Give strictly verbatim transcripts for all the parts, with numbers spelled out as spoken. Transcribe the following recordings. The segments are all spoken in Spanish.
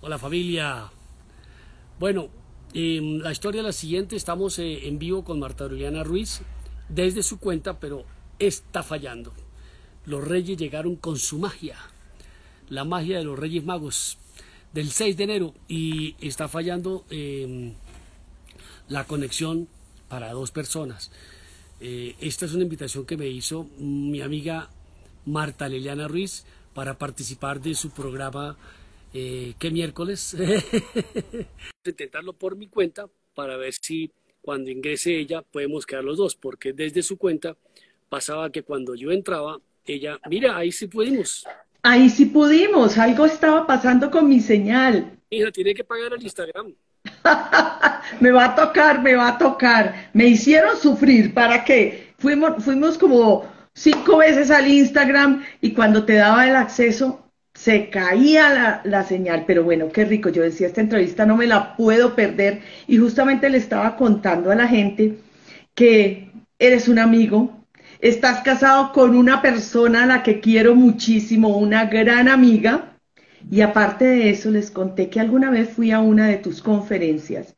Hola familia. Bueno, eh, la historia es la siguiente. Estamos eh, en vivo con Marta Liliana Ruiz desde su cuenta, pero está fallando. Los reyes llegaron con su magia, la magia de los Reyes Magos del seis de enero, y está fallando eh, la conexión para dos personas. Eh, esta es una invitación que me hizo mi amiga Marta Liliana Ruiz para participar de su programa eh, QUE MIÉRCOLES. Intentarlo por mi cuenta para ver si cuando ingrese ella podemos quedar los dos, porque desde su cuenta pasaba que cuando yo entraba, ella, mira, ahí sí pudimos. Ahí sí pudimos, algo estaba pasando con mi señal. Mira, tiene que pagar el Instagram. Me va a tocar, me va a tocar. Me hicieron sufrir, ¿para qué? Fuimos, fuimos como cinco veces al Instagram y cuando te daba el acceso se caía la, la señal, pero bueno, qué rico. Yo decía, esta entrevista no me la puedo perder, y justamente le estaba contando a la gente que eres un amigo, estás casado con una persona a la que quiero muchísimo, una gran amiga, y aparte de eso les conté que alguna vez fui a una de tus conferencias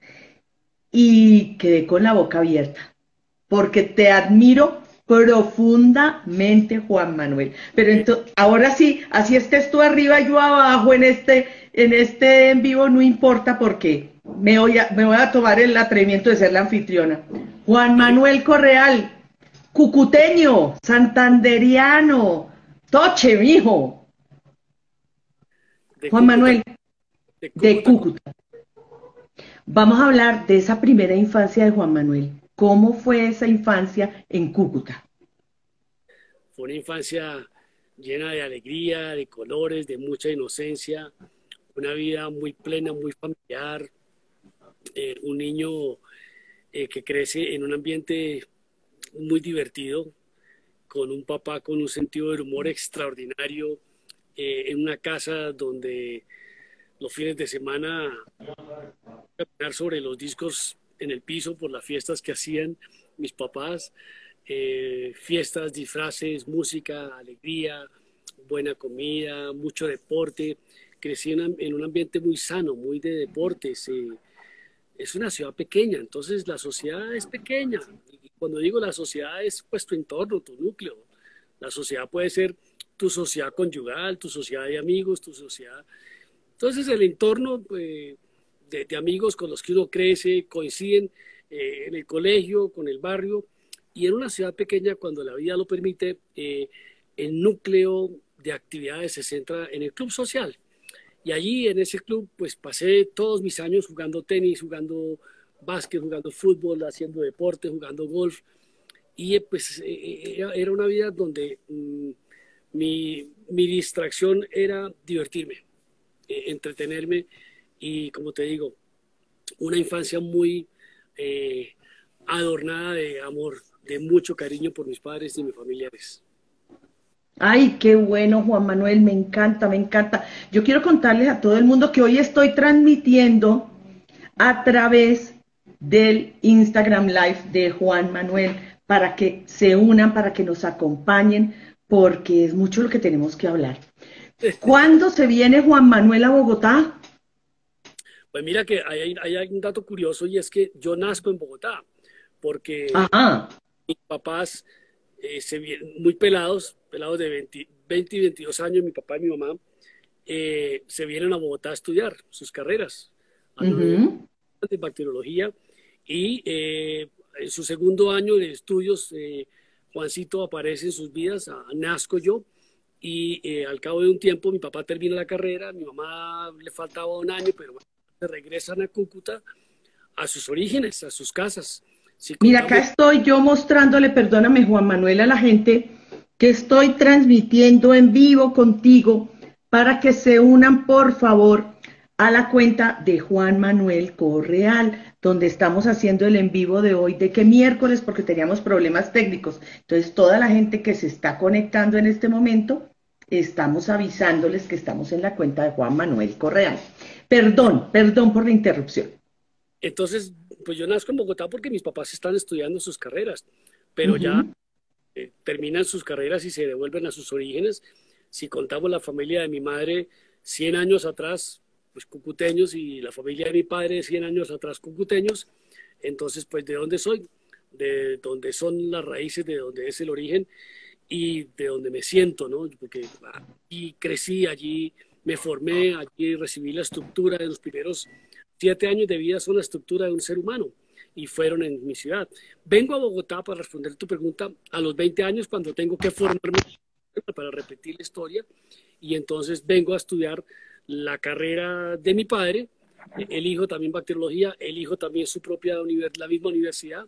y quedé con la boca abierta, porque te admiro profundamente, Juan Manuel. Pero entonces, ahora sí, así estés tú arriba y yo abajo en este, en este en vivo, no importa, porque me voy a, me voy a tomar el atrevimiento de ser la anfitriona. Juan Manuel Correal, cucuteño, santanderiano, toche, mijo. Juan Manuel, de Cúcuta. de Cúcuta. Vamos a hablar de esa primera infancia de Juan Manuel. ¿Cómo fue esa infancia en Cúcuta? Fue una infancia llena de alegría, de colores, de mucha inocencia, una vida muy plena, muy familiar, eh, un niño eh, que crece en un ambiente muy divertido, con un papá con un sentido del humor extraordinario, eh, en una casa donde los fines de semana caminar sobre los discos en el piso por las fiestas que hacían mis papás, eh, fiestas, disfraces, música, alegría, buena comida, mucho deporte. Crecí en, en un ambiente muy sano, muy de deportes. Eh, es una ciudad pequeña, entonces la sociedad es pequeña. Cuando digo la sociedad es pues tu entorno, tu núcleo. La sociedad puede ser tu sociedad conyugal, tu sociedad de amigos, tu sociedad. Entonces el entorno eh, de, de amigos con los que uno crece, coinciden eh, en el colegio, con el barrio. Y en una ciudad pequeña, cuando la vida lo permite, eh, el núcleo de actividades se centra en el club social. Y allí en ese club pues pasé todos mis años jugando tenis, jugando básquet, jugando fútbol, haciendo deporte, jugando golf, y pues era una vida donde mm, mi, mi distracción era divertirme, eh, entretenerme, y como te digo, una infancia muy eh, adornada de amor, de mucho cariño por mis padres y mis familiares. Ay, qué bueno, Juan Manuel, me encanta, me encanta. Yo quiero contarles a todo el mundo que hoy estoy transmitiendo a través de del Instagram Live de Juan Manuel, para que se unan, para que nos acompañen, porque es mucho lo que tenemos que hablar. ¿Cuándo se viene Juan Manuel a Bogotá? Pues mira que hay, hay, hay un dato curioso, y es que yo nazco en Bogotá, porque Ajá. mis papás eh, se muy pelados, pelados de veinte y veintidós años, mi papá y mi mamá, eh, se vienen a Bogotá a estudiar sus carreras, a la uh-huh. de bacteriología. Y eh, en su segundo año de estudios, eh, Juancito aparece en sus vidas, a, nazco yo, y eh, al cabo de un tiempo mi papá termina la carrera, mi mamá le faltaba un año, pero regresan a Cúcuta, a sus orígenes, a sus casas. Si Mira, acá estoy yo mostrándole, perdóname Juan Manuel, a la gente que estoy transmitiendo en vivo contigo para que se unan, por favor, a la cuenta de Juan Manuel Correal, donde estamos haciendo el en vivo de hoy de QUE MIÉRCOLES, porque teníamos problemas técnicos. Entonces, toda la gente que se está conectando en este momento, estamos avisándoles que estamos en la cuenta de Juan Manuel Correal. Perdón, perdón por la interrupción. Entonces, pues yo nazco en Bogotá porque mis papás están estudiando sus carreras, pero uh-huh. ya eh, terminan sus carreras y se devuelven a sus orígenes. Si contamos la familia de mi madre, cien años atrás, pues cucuteños, y la familia de mi padre de cien años atrás cucuteños. Entonces, pues, ¿de dónde soy? De donde son las raíces, de donde es el origen y de donde me siento, ¿no? Porque allí crecí, allí me formé, allí recibí la estructura de los primeros siete años de vida, son la estructura de un ser humano, y fueron en mi ciudad. Vengo a Bogotá, para responder tu pregunta, a los veinte años, cuando tengo que formarme para repetir la historia, y entonces vengo a estudiar la carrera de mi padre, elijo también bacteriología, elijo también su propia la misma universidad,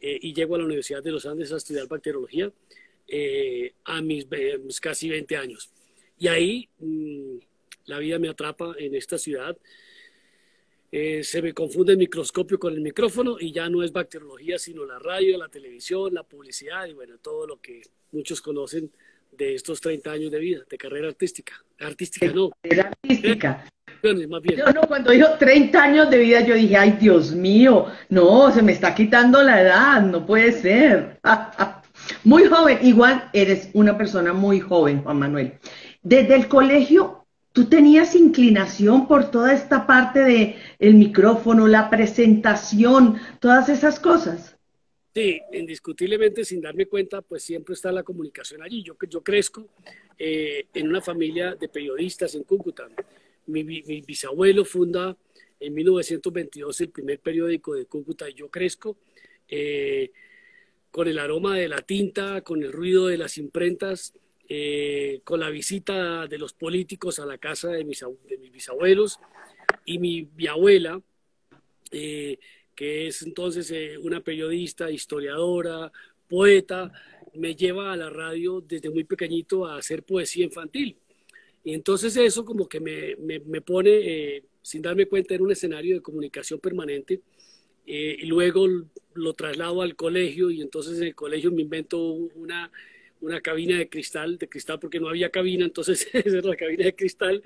eh, y llego a la Universidad de los Andes a estudiar bacteriología eh, a mis, eh, mis casi veinte años. Y ahí mmm, la vida me atrapa en esta ciudad. Eh, se me confunde el microscopio con el micrófono y ya no es bacteriología, sino la radio, la televisión, la publicidad y bueno, todo lo que muchos conocen de estos treinta años de vida, de carrera artística. Artística no. Carrera artística. Bueno, más bien. Yo, no, cuando dijo treinta años de vida, yo dije, ay, Dios mío, no, se me está quitando la edad, no puede ser. Muy joven, igual eres una persona muy joven, Juan Manuel. Desde el colegio, ¿tú tenías inclinación por toda esta parte de el micrófono, la presentación, todas esas cosas? Sí, indiscutiblemente, sin darme cuenta, pues siempre está la comunicación allí. Yo, yo crezco eh, en una familia de periodistas en Cúcuta. Mi, mi, mi bisabuelo funda en mil novecientos veintidós el primer periódico de Cúcuta y yo crezco eh, con el aroma de la tinta, con el ruido de las imprentas, eh, con la visita de los políticos a la casa de mis, de mis bisabuelos y mi, mi abuela, eh, que es entonces eh, una periodista, historiadora, poeta, me lleva a la radio desde muy pequeñito a hacer poesía infantil. Y entonces eso como que me, me, me pone, eh, sin darme cuenta, en un escenario de comunicación permanente. Eh, y luego lo traslado al colegio y entonces en el colegio me invento una, una cabina de cristal, de cristal porque no había cabina, entonces esa era la cabina de cristal,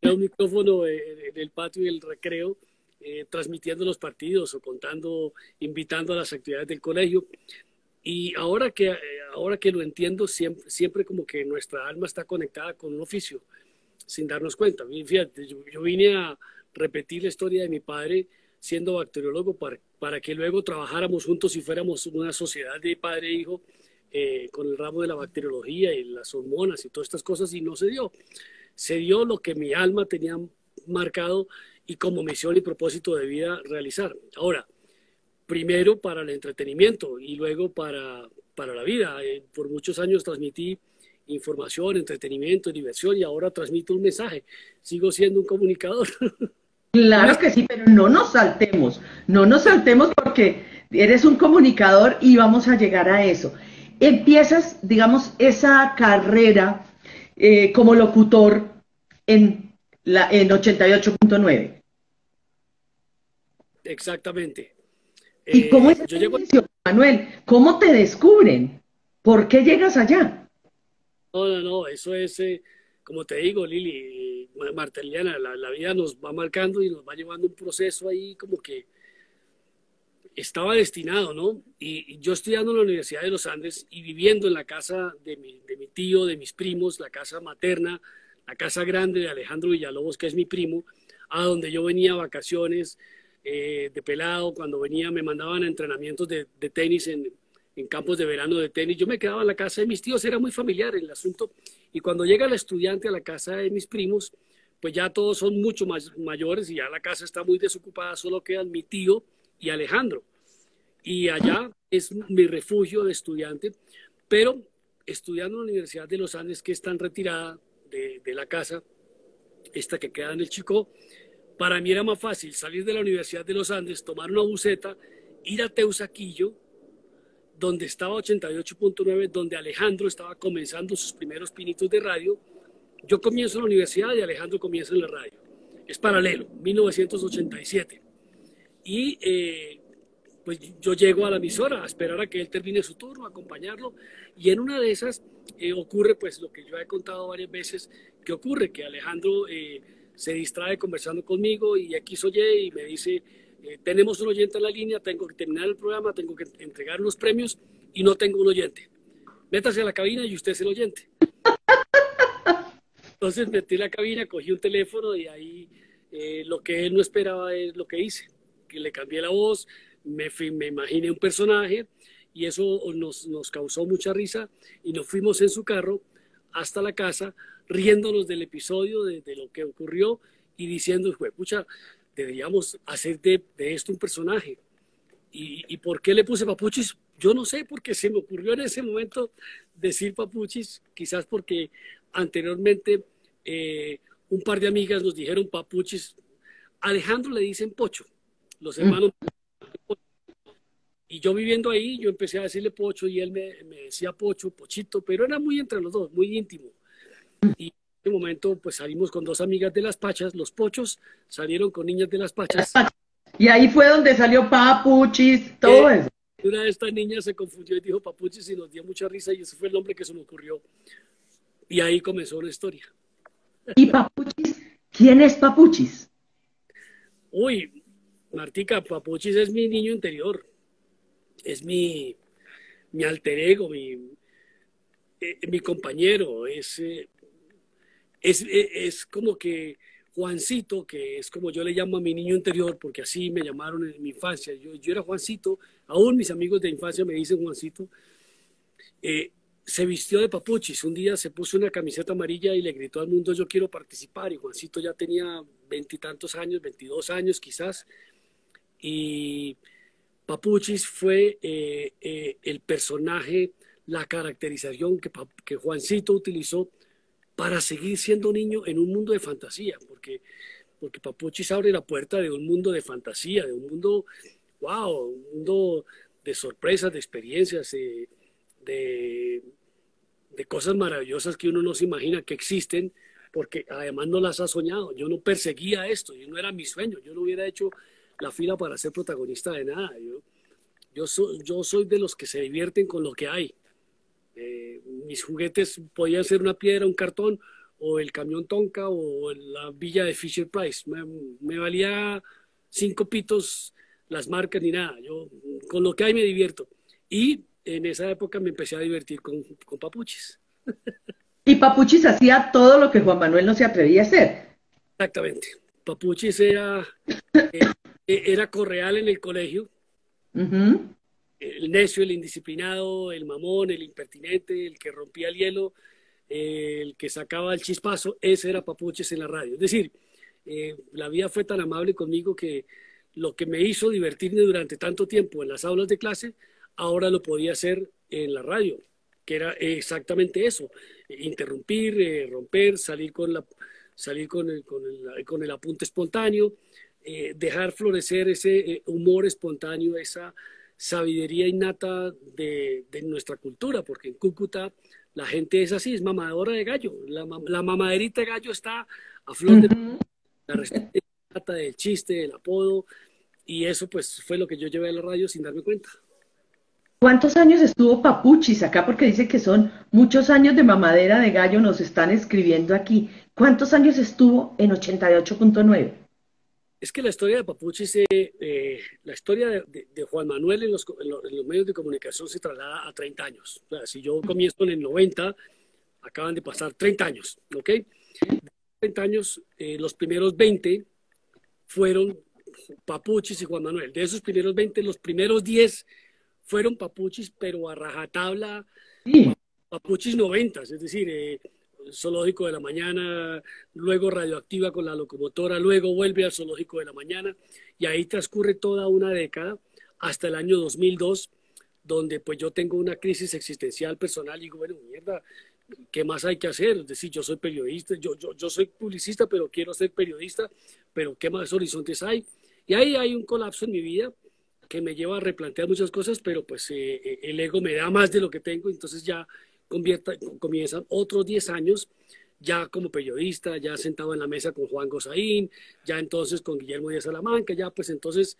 era un micrófono en el patio y el recreo. Eh, transmitiendo los partidos o contando, invitando a las actividades del colegio. Y ahora que, eh, ahora que lo entiendo, siempre, siempre como que nuestra alma está conectada con un oficio, sin darnos cuenta. Fíjate, yo, yo vine a repetir la historia de mi padre siendo bacteriólogo para, para que luego trabajáramos juntos y fuéramos una sociedad de padre e hijo eh, con el ramo de la bacteriología y las hormonas y todas estas cosas, y no se dio. Se dio lo que mi alma tenía marcado y como misión y propósito de vida realizar. Ahora, primero para el entretenimiento y luego para, para la vida. Por muchos años transmití información, entretenimiento, diversión y ahora transmito un mensaje. Sigo siendo un comunicador. Claro que sí, pero no nos saltemos. No nos saltemos porque eres un comunicador y vamos a llegar a eso. Empiezas, digamos, esa carrera eh, como locutor en, la, en ochenta y ocho punto nueve. Exactamente. ¿Y eh, cómo es yo llego... Manuel? ¿Cómo te descubren? ¿Por qué llegas allá? No, no, no, eso es, eh, como te digo, Lili, Marta Liliana, la, la vida nos va marcando y nos va llevando un proceso ahí como que estaba destinado, ¿no? Y, y yo estudiando en la Universidad de los Andes y viviendo en la casa de mi, de mi tío, de mis primos, la casa materna, la casa grande de Alejandro Villalobos, que es mi primo, a donde yo venía a vacaciones, Eh, de pelado, cuando venía me mandaban a entrenamientos de, de tenis en, en campos de verano de tenis, yo me quedaba en la casa de mis tíos, era muy familiar el asunto, y cuando llega el estudiante a la casa de mis primos, pues ya todos son mucho más mayores y ya la casa está muy desocupada, solo quedan mi tío y Alejandro, y allá es mi refugio de estudiante, pero estudiando en la Universidad de los Andes, que es tan retirada de, de la casa, esta que queda en el Chicó, para mí era más fácil salir de la Universidad de los Andes, tomar una buseta, ir a Teusaquillo, donde estaba ochenta y ocho punto nueve, donde Alejandro estaba comenzando sus primeros pinitos de radio. Yo comienzo en la universidad y Alejandro comienza en la radio. Es paralelo, mil novecientos ochenta y siete. Y eh, pues yo llego a la emisora a esperar a que él termine su turno, a acompañarlo. Y en una de esas eh, ocurre pues lo que yo he contado varias veces, que ocurre que Alejandro... Eh, se distrae conversando conmigo y aquí soy yo y me dice, eh, tenemos un oyente en la línea, tengo que terminar el programa, tengo que entregar los premios y no tengo un oyente. Métase a la cabina y usted es el oyente. Entonces metí la cabina, cogí un teléfono y ahí eh, lo que él no esperaba es lo que hice, que le cambié la voz, me, me imaginé un personaje y eso nos, nos causó mucha risa y nos fuimos en su carro hasta la casa riéndonos del episodio, de, de lo que ocurrió y diciendo, pucha, deberíamos hacer de, de esto un personaje. ¿Y, y por qué le puse Papuchis? Yo no sé, porque se me ocurrió en ese momento decir Papuchis, quizás porque anteriormente eh, un par de amigas nos dijeron Papuchis. Alejandro le dicen Pocho, los hermanos. Mm. Y yo viviendo ahí, yo empecé a decirle Pocho y él me, me decía Pocho, Pochito, pero era muy entre los dos, muy íntimo. Y en ese momento pues salimos con dos amigas de las Pachas, los Pochos salieron con niñas de las Pachas. Y ahí fue donde salió Papuchis, todo eh, eso. Una de estas niñas se confundió y dijo Papuchis y nos dio mucha risa y ese fue el nombre que se me ocurrió. Y ahí comenzó la historia. ¿Y Papuchis? ¿Quién es Papuchis? Uy, Martica, Papuchis es mi niño interior. Es mi, mi alter ego, mi, eh, mi compañero. Es, eh, es, eh, es como que Juancito, que es como yo le llamo a mi niño interior, porque así me llamaron en mi infancia. Yo, yo era Juancito, aún mis amigos de infancia me dicen Juancito. Eh, se vistió de Papuchis, un día se puso una camiseta amarilla y le gritó al mundo, yo quiero participar. Y Juancito ya tenía veintitantos años, veintidós años quizás. Y Papuchis fue eh, eh, el personaje, la caracterización que, que Juancito utilizó para seguir siendo niño en un mundo de fantasía, porque, porque Papuchis abre la puerta de un mundo de fantasía, de un mundo, wow, un mundo de sorpresas, de experiencias, eh, de, de cosas maravillosas que uno no se imagina que existen, porque además no las ha soñado. Yo no perseguía esto, yo no era mi sueño, yo no hubiera hecho la fila para ser protagonista de nada. Yo, yo, so, yo soy de los que se divierten con lo que hay. Eh, mis juguetes podían ser una piedra, un cartón, o el camión Tonka, o la villa de Fisher Price. Me, me valía cinco pitos las marcas ni nada. Yo con lo que hay me divierto. Y en esa época me empecé a divertir con, con Papuchis. Y Papuchis hacía todo lo que Juan Manuel no se atrevía a hacer. Exactamente. Papuchis era, eh, era Correal en el colegio. Uh-huh. El necio, el indisciplinado, el mamón, el impertinente, el que rompía el hielo, eh, el que sacaba el chispazo, ese era Papuchis en la radio. Es decir, eh, la vida fue tan amable conmigo que lo que me hizo divertirme durante tanto tiempo en las aulas de clase, ahora lo podía hacer en la radio, que era exactamente eso, interrumpir, eh, romper, salir con, la, salir con, el, con, el, con el apunte espontáneo, eh, dejar florecer ese eh, humor espontáneo, esa sabiduría innata de, de nuestra cultura, porque en Cúcuta la gente es así, es mamadora de gallo, la, la mamaderita de gallo está a flor de... Uh-huh. La respuesta innata del chiste, del apodo, y eso pues fue lo que yo llevé a la radio sin darme cuenta. ¿Cuántos años estuvo Papuchis acá? Porque dice que son muchos años de mamadera de gallo, nos están escribiendo aquí. ¿Cuántos años estuvo en ochenta y ocho punto nueve? Es que la historia de Papuchis, eh, eh, la historia de, de, de Juan Manuel en los, en, lo, en los medios de comunicación se traslada a treinta años. O sea, si yo comienzo en el noventa, acaban de pasar treinta años, ¿ok? De treinta años, eh, los primeros veinte fueron Papuchis y Juan Manuel. De esos primeros veinte, los primeros diez fueron Papuchis, pero a rajatabla, sí. Papuchis noventa, es decir... Eh, Zoológico de la Mañana, luego Radioactiva con la Locomotora, luego vuelve al Zoológico de la Mañana y ahí transcurre toda una década hasta el año dos mil dos, donde pues yo tengo una crisis existencial personal y digo, bueno, mierda, ¿qué más hay que hacer? Es decir, yo soy periodista, yo, yo, yo soy publicista, pero quiero ser periodista, pero ¿qué más horizontes hay? Y ahí hay un colapso en mi vida que me lleva a replantear muchas cosas, pero pues eh, el ego me da más de lo que tengo, entonces ya... Convierta, comienzan otros diez años ya como periodista, ya sentado en la mesa con Juan Gosaín, ya entonces con Guillermo Díaz Salamanca, ya pues entonces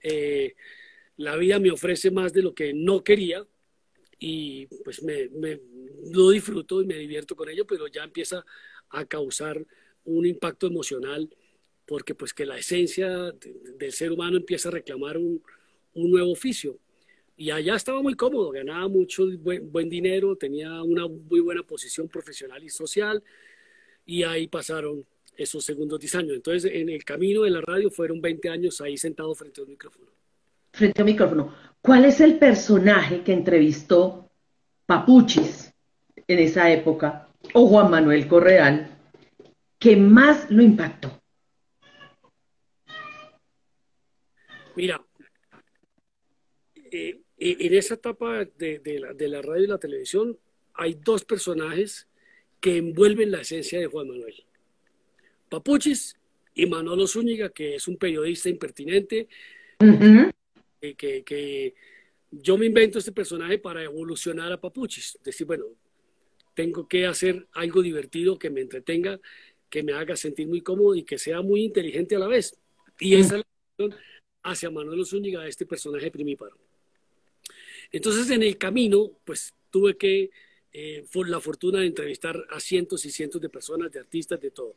eh, la vida me ofrece más de lo que no quería y pues me, me lo disfruto y me divierto con ello, pero ya empieza a causar un impacto emocional porque pues que la esencia de, del ser humano empieza a reclamar un, un nuevo oficio. Y allá estaba muy cómodo, ganaba mucho buen, buen dinero, tenía una muy buena posición profesional y social. Y ahí pasaron esos segundos diez años. Entonces, en el camino de la radio fueron veinte años ahí sentado frente al micrófono. Frente al micrófono. ¿Cuál es el personaje que entrevistó Papuchis en esa época, o Juan Manuel Correal, que más lo impactó? Mira, eh, en esa etapa de, de, la, de la radio y la televisión hay dos personajes que envuelven la esencia de Juan Manuel. Papuchis y Manolo Zúñiga, que es un periodista impertinente. Uh-huh. que, que, que yo me invento este personaje para evolucionar a Papuchis. Decir, bueno, tengo que hacer algo divertido que me entretenga, que me haga sentir muy cómodo y que sea muy inteligente a la vez. Y esa es la evolución hacia Manolo Zúñiga, este personaje primíparo. Entonces, en el camino, pues tuve que, eh, por la fortuna de entrevistar a cientos y cientos de personas, de artistas, de todo.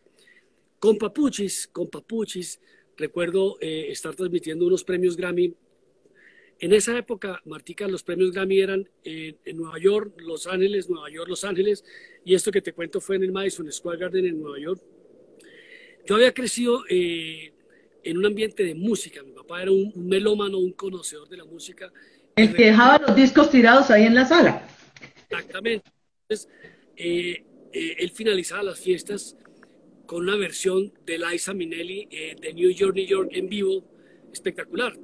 Con Papuchis, con Papuchis, recuerdo eh, estar transmitiendo unos premios Grammy. En esa época, Martica, los premios Grammy eran eh, en Nueva York, Los Ángeles, Nueva York, Los Ángeles, y esto que te cuento fue en el Madison Square Garden en Nueva York. Yo había crecido eh, en un ambiente de música. Mi papá era un, un melómano, un conocedor de la música. El que dejaba los discos tirados ahí en la sala. Exactamente. Entonces, eh, eh, él finalizaba las fiestas con una versión de Liza Minnelli eh, de New York, New York en vivo, espectacular.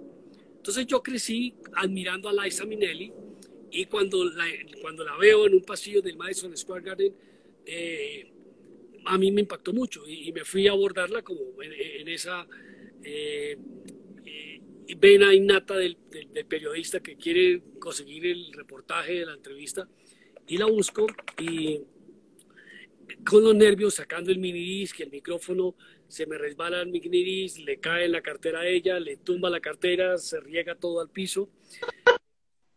Entonces yo crecí admirando a Liza Minnelli, y cuando la, cuando la veo en un pasillo del Madison Square Garden, eh, a mí me impactó mucho, y, y me fui a abordarla como en, en esa eh, eh, vena innata del, del, del periodista que quiere conseguir el reportaje de la entrevista, y la busco, y con los nervios, sacando el minidisc, el micrófono, se me resbala el minidisc, le cae en la cartera a ella, le tumba la cartera, se riega todo al piso.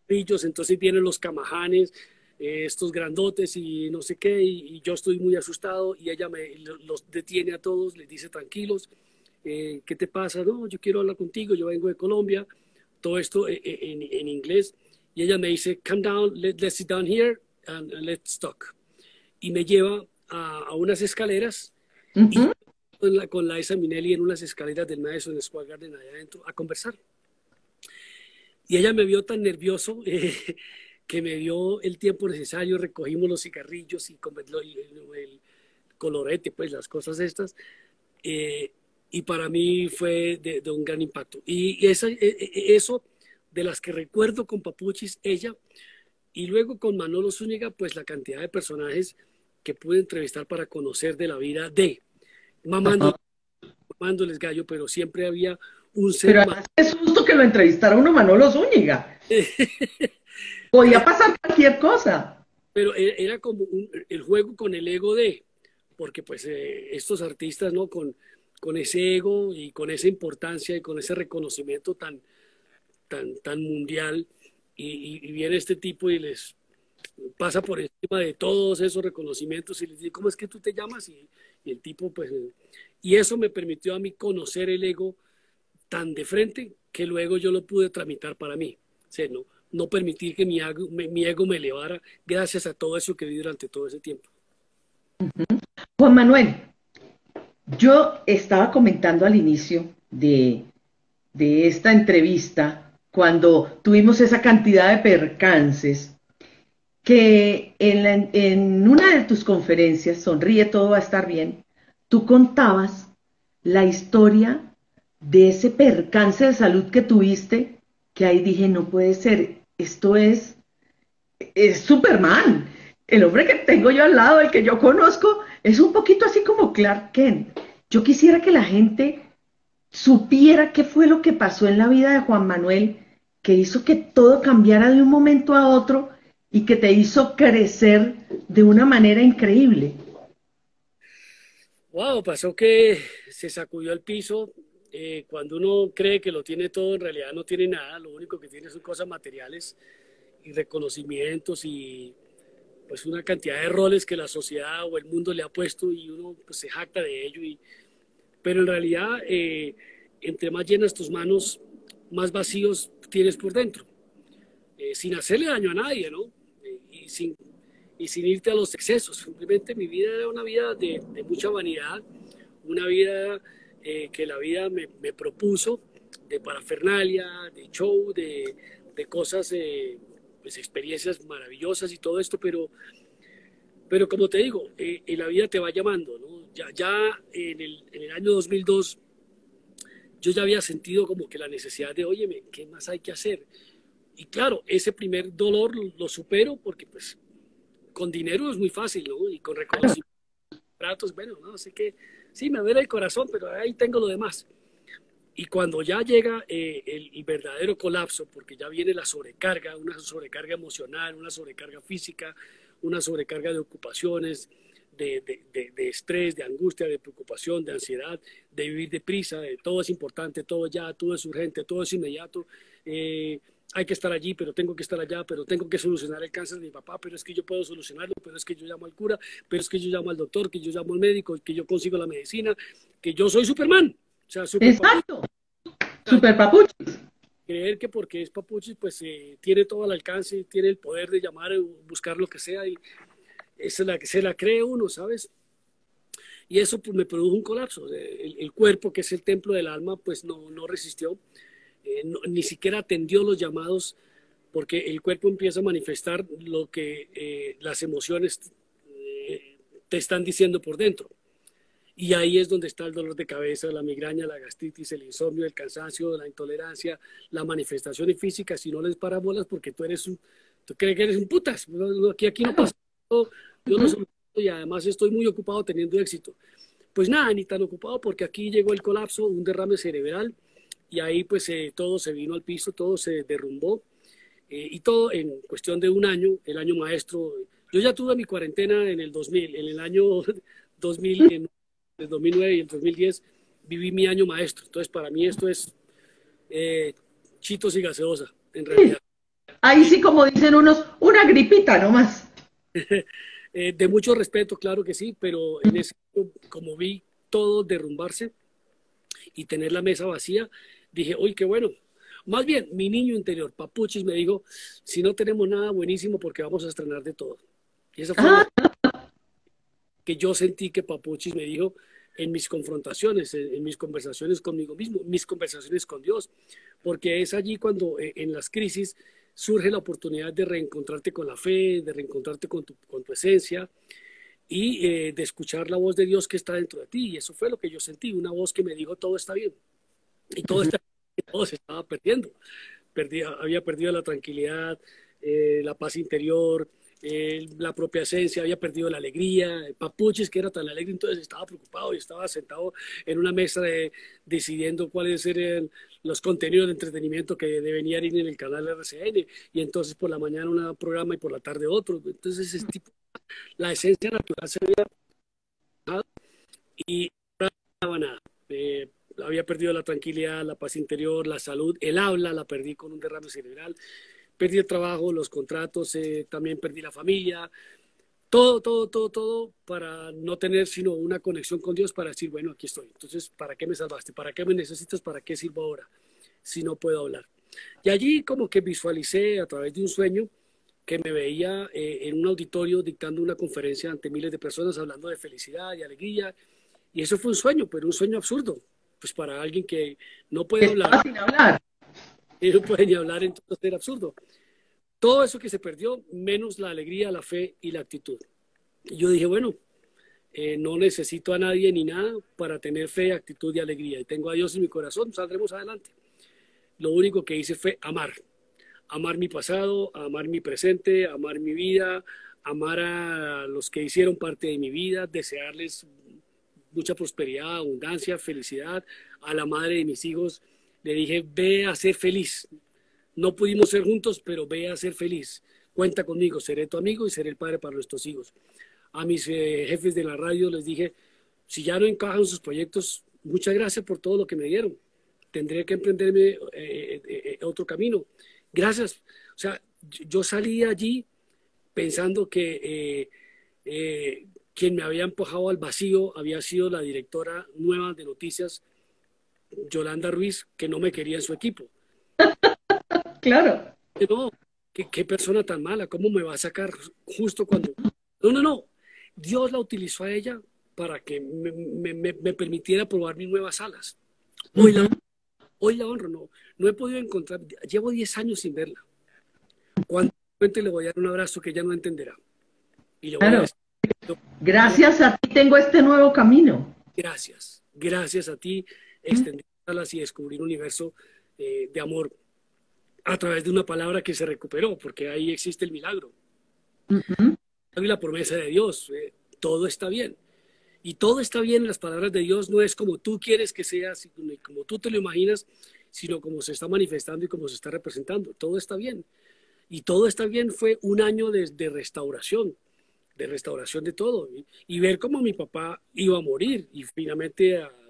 Entonces vienen los camajanes, eh, estos grandotes y no sé qué, y, y yo estoy muy asustado, y ella me, los detiene a todos, les dice tranquilos, eh, ¿qué te pasa? No, yo quiero hablar contigo, yo vengo de Colombia, todo esto en, en, en inglés, y ella me dice, calm down, let, let's sit down here, and, and let's talk. Y me lleva A, a unas escaleras, uh-huh, y con la, con la Liza Minnelli en unas escaleras del Madison Square Garden allá adentro a conversar. Y ella me vio tan nervioso eh, que me dio el tiempo necesario, recogimos los cigarrillos y con el, el, el colorete, pues las cosas estas, eh, y para mí fue de, de un gran impacto. Y, y esa, eso de las que recuerdo con Papuchis, ella, y luego con Manolo Zúñiga, pues la cantidad de personajes que pude entrevistar para conocer de la vida de, mamándoles, mamándoles gallo, pero siempre había un ser. Pero además es justo que lo entrevistara uno Manolo Zúñiga. Podía pasar cualquier cosa. Pero era como un, el juego con el ego de, porque pues eh, estos artistas, ¿no? Con, con ese ego y con esa importancia y con ese reconocimiento tan, tan, tan mundial, y, y, y viene este tipo y les pasa por encima de todos esos reconocimientos y le dice, ¿cómo es que tú te llamas? Y, y el tipo, pues, y eso me permitió a mí conocer el ego tan de frente que luego yo lo pude tramitar para mí. O sea, no, no permitir que mi ego, me, mi ego me elevara gracias a todo eso que vi durante todo ese tiempo. Uh-huh. Juan Manuel, yo estaba comentando al inicio de, de esta entrevista, cuando tuvimos esa cantidad de percances, que en, la, en una de tus conferencias, Sonríe, todo va a estar bien, tú contabas la historia de ese percance de salud que tuviste, que ahí dije, no puede ser, esto es, es Superman, el hombre que tengo yo al lado, el que yo conozco, es un poquito así como Clark Kent. Yo quisiera que la gente supiera qué fue lo que pasó en la vida de Juan Manuel, que hizo que todo cambiara de un momento a otro, y que te hizo crecer de una manera increíble. Wow, pasó que se sacudió al piso. Eh, cuando uno cree que lo tiene todo, en realidad no tiene nada. Lo único que tiene son cosas materiales y reconocimientos y pues una cantidad de roles que la sociedad o el mundo le ha puesto, y uno pues, se jacta de ello. Y, pero en realidad, eh, entre más llenas tus manos, más vacíos tienes por dentro. Eh, sin hacerle daño a nadie, ¿no? Y sin, y sin irte a los excesos. Simplemente mi vida era una vida de, de mucha vanidad, una vida eh, que la vida me, me propuso, de parafernalia, de show, de, de cosas, eh, pues experiencias maravillosas y todo esto, pero, pero como te digo, eh, en la vida te va llamando, ¿no? Ya, ya en, el, en el año dos mil dos yo ya había sentido como que la necesidad de, óyeme, ¿qué más hay que hacer? Y claro, ese primer dolor lo, lo supero porque pues con dinero es muy fácil, ¿no? Y con reconocimiento, tratos, bueno, no sé qué, sí, me duele el corazón, pero ahí tengo lo demás. Y cuando ya llega eh, el, el verdadero colapso, porque ya viene la sobrecarga, una sobrecarga emocional, una sobrecarga física, una sobrecarga de ocupaciones, de, de, de, de estrés, de angustia, de preocupación, de ansiedad, de vivir deprisa, de todo es importante, todo ya, todo es urgente, todo es inmediato, eh, hay que estar allí, pero tengo que estar allá, pero tengo que solucionar el cáncer de mi papá, pero es que yo puedo solucionarlo, pero es que yo llamo al cura, pero es que yo llamo al doctor, que yo llamo al médico, que yo consigo la medicina, que yo soy Superman. O sea, super ¡exacto! Papuchis. ¡Super papuchis! Creer que porque es papuchis, pues eh, tiene todo al alcance, tiene el poder de llamar, buscar lo que sea, y se la, se la cree uno, ¿sabes? Y eso pues, me produjo un colapso. El, el cuerpo, que es el templo del alma, pues no, no resistió. Eh, no, ni siquiera atendió los llamados, porque el cuerpo empieza a manifestar lo que eh, las emociones eh, te están diciendo por dentro. Y ahí es donde está el dolor de cabeza, la migraña, la gastritis, el insomnio, el cansancio, la intolerancia, la manifestación física. Si no les parabolas, porque tú eres un, tú crees que eres un putas. Aquí, aquí no pasa todo. Yo no soy, y además estoy muy ocupado teniendo éxito. Pues nada, ni tan ocupado, porque aquí llegó el colapso, un derrame cerebral. Y ahí pues eh, todo se vino al piso, todo se derrumbó, eh, y todo en cuestión de un año, el año maestro. Yo ya tuve mi cuarentena en el dos mil, en el año dos mil, en el dos mil nueve y el dos mil diez viví mi año maestro. Entonces para mí esto es eh, chitos y gaseosa, en realidad. Ahí sí, como dicen unos, una gripita nomás. eh, de mucho respeto, claro que sí, pero en ese, como vi todo derrumbarse y tener la mesa vacía, dije, uy, qué bueno. Más bien, mi niño interior, Papuchis, me dijo, si no tenemos nada, buenísimo, porque vamos a estrenar de todo. Y esa fue ¡ah! La que yo sentí que Papuchis me dijo en mis confrontaciones, en, en mis conversaciones conmigo mismo, mis conversaciones con Dios, porque es allí cuando eh, en las crisis surge la oportunidad de reencontrarte con la fe, de reencontrarte con tu, con tu esencia, y eh, de escuchar la voz de Dios que está dentro de ti. Y eso fue lo que yo sentí, una voz que me dijo, todo está bien, y todo, está, todo se estaba perdiendo. Perdí, había perdido la tranquilidad, eh, la paz interior, eh, la propia esencia, había perdido la alegría. El Papuchis, que era tan alegre, entonces estaba preocupado y estaba sentado en una mesa de, decidiendo cuáles eran los contenidos de entretenimiento que deberían ir en el canal R C N, y entonces por la mañana un programa y por la tarde otro. Entonces ese tipo, la esencia natural se había dejado y no estaba nada. Eh, había perdido la tranquilidad, la paz interior, la salud, el habla la perdí con un derrame cerebral, perdí el trabajo, los contratos, eh, también perdí la familia, todo, todo, todo, todo, para no tener sino una conexión con Dios, para decir, bueno, aquí estoy. Entonces, ¿para qué me salvaste? ¿Para qué me necesitas? ¿Para qué sirvo ahora si no puedo hablar? Y allí como que visualicé a través de un sueño que me veía eh, en un auditorio dictando una conferencia ante miles de personas hablando de felicidad y alegría. Y eso fue un sueño, pero un sueño absurdo. Pues para alguien que no puede hablar, sin hablar. Y no puede ni hablar, entonces era absurdo. Todo eso que se perdió, menos la alegría, la fe y la actitud. Y yo dije, bueno, eh, no necesito a nadie ni nada para tener fe, actitud y alegría. Y tengo a Dios en mi corazón, saldremos adelante. Lo único que hice fue amar. Amar mi pasado, amar mi presente, amar mi vida, amar a los que hicieron parte de mi vida, desearles mucha prosperidad, abundancia, felicidad. A la madre de mis hijos le dije, ve a ser feliz. No pudimos ser juntos, pero ve a ser feliz. Cuenta conmigo, seré tu amigo y seré el padre para nuestros hijos. A mis eh, jefes de la radio les dije, si ya no encajan sus proyectos, muchas gracias por todo lo que me dieron. Tendré que emprenderme eh, eh, eh, otro camino. Gracias. O sea, yo salí allí pensando que eh, eh, quien me había empujado al vacío había sido la directora nueva de noticias, Yolanda Ruiz, que no me quería en su equipo. Claro. No, ¿qué, qué persona tan mala? ¿Cómo me va a sacar justo cuando...? No, no, no. Dios la utilizó a ella para que me, me, me, me permitiera probar mis nuevas alas. Hoy la, hoy la honro, no, no he podido encontrar, llevo diez años sin verla. Cuando le voy a dar un abrazo que ya no entenderá. Y le voy claro. a decir, yo, gracias a ti tengo este nuevo camino. Gracias, gracias a ti, extender alas y descubrir un universo eh, de amor a través de una palabra que se recuperó, porque ahí existe el milagro. Uh-huh. Y la promesa de Dios, eh, todo está bien. Y todo está bien en las palabras de Dios, no es como tú quieres que sea, como tú te lo imaginas, sino como se está manifestando y como se está representando. Todo está bien. Y todo está bien fue un año de, de restauración, de restauración de todo. Y, y ver cómo mi papá iba a morir y finalmente a, a,